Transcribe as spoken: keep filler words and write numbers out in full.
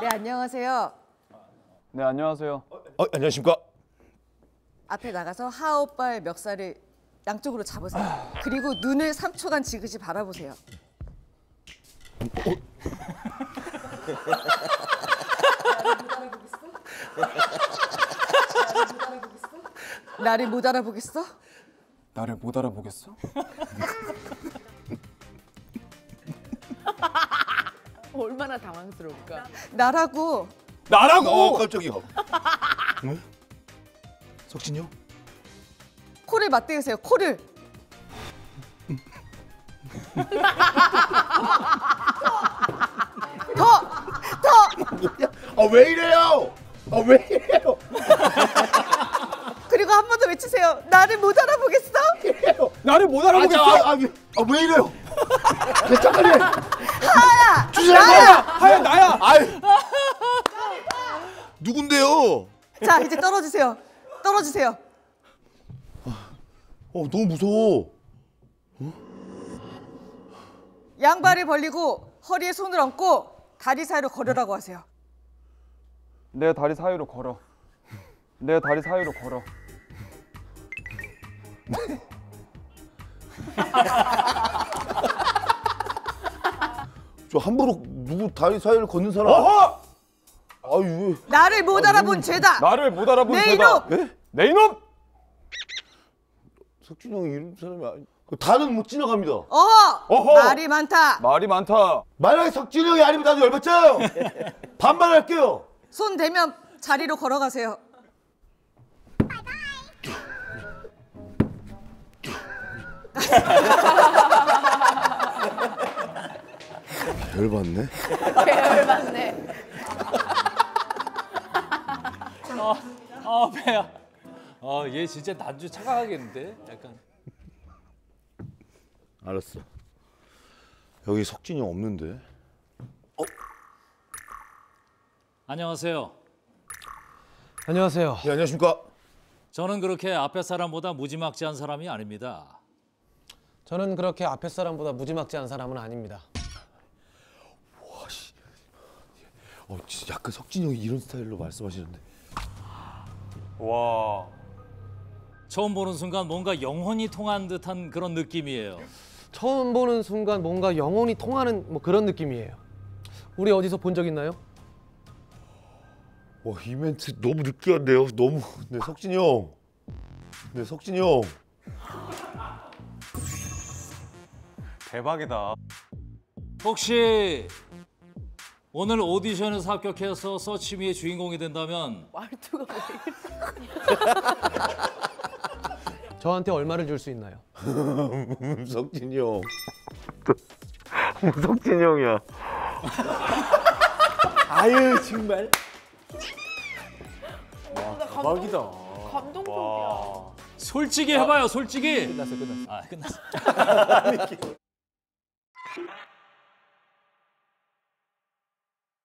네, 안녕하세요. 네, 안녕하세요. 어, 안녕하십니까? 앞에 나가서 하하 오빠의 멱살을 양쪽으로 잡으세요. 그리고 눈을 삼 초간 지그시 바라보세요. 나를 못 알아보겠어? 나를 못 알아보겠어? 얼마나 당황스러울까? 나라고. 나라고? 어, 깜짝이야. 응? 석진이요? 코를 맞대세요. 코를. 더! 더! 아, 왜 이래요? 아, 왜 이래요? 그리고 한 번 더 외치세요. 나를 못 알아보겠어? 이래요. 나를 못 알아보겠어? 아, 아, 아, 왜 이래요? 개척하네. 하야! 나야! 하야, 나야! 아유. 누군데요? 자, 이제 떨어지세요. 떨어지세요. 어, 너무 무서워. 어? 양발을 벌리고 허리에 손을 얹고 다리 사이로 걸으라고 하세요. 내 다리 사이로 걸어. 내 다리 사이로 걸어. 저 함부로 누구 다리 사이를 걷는 사람? 어허! 아유. 나를 못 아유. 알아본 죄다. 나를 못 알아본 내 죄다. 이놈. 네? 내 이놈. 석진이 형이 이런 사람이 아니. 다는 못 지나갑니다. 어허! 어허! 말이 많다. 말이 많다. 말하기 석진이 형이 아니면 나도 열받죠. 반말할게요. 손 대면 자리로 걸어가세요. 열받네. 열받네. 어, 어, 배야. 어, 얘 진짜 난주 착각하겠는데? 약간. 알았어. 여기 석진이 없는데. 어? 안녕하세요. 안녕하세요. 예, 안녕하십니까? 저는 그렇게 앞에 사람보다 무지막지한 사람이 아닙니다. 저는 그렇게 앞에 사람보다 무지막지한 사람은 아닙니다. 와씨. 어, 진짜 약간 석진이 형이 이런 스타일로 말씀하시는데. 와. 처음 보는 순간 뭔가 영혼이 통한 듯한 그런 느낌이에요. 처음 보는 순간 뭔가 영혼이 통하는 뭐 그런 느낌이에요. 우리 어디서 본 적 있나요? 와, 이 멘트 너무 느끼한데요. 너무. 네, 석진이 형. 네, 석진이 형. 대박이다. 혹시 오늘 오디션에서 합격해서 서치미의 주인공이 된다면 말투가 왜 이래? 저한테 얼마를 줄 수 있나요? 석진이 형. 석진이 형이야. 아유, 정말. 와, 대박이다. 감동적이야. 솔직히 해봐요, 솔직히. 끝났어, 끝났어. 아, 끝났어.